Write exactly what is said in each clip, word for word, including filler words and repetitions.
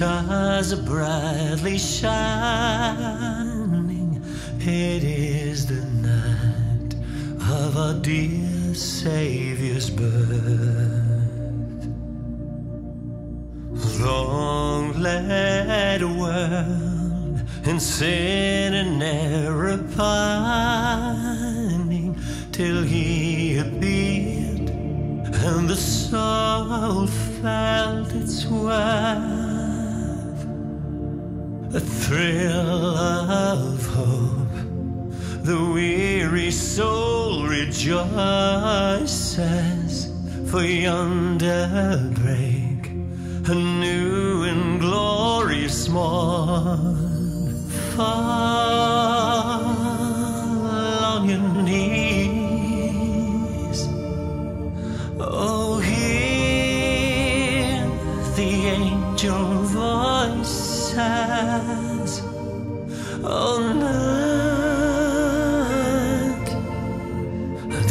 stars are brightly shining. It is the night of our dear Savior's birth. Long led a world in sin and error pining, till He appeared and the soul felt its worth. A thrill of hope, the weary soul rejoices, for yonder break a new and glorious morn. Fall on your knees, oh, hear the angel voices. Oh, look,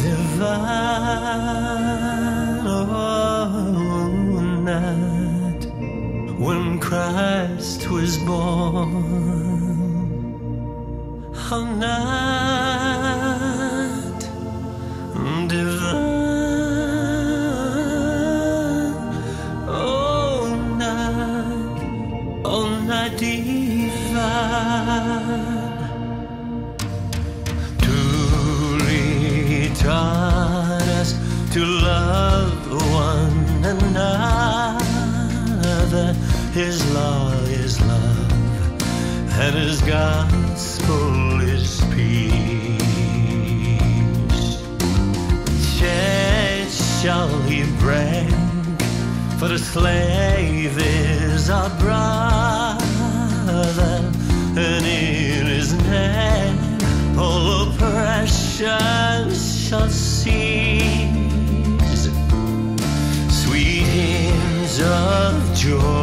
divine, oh, night, when Christ was born. Oh, night divine, oh, night, oh, night divine, truly taught us to love one another. His law is love, and His gospel is peace. Yet shall He break, for the slave is our brother, and in His name all oppression shall cease. Sweet hymns of joy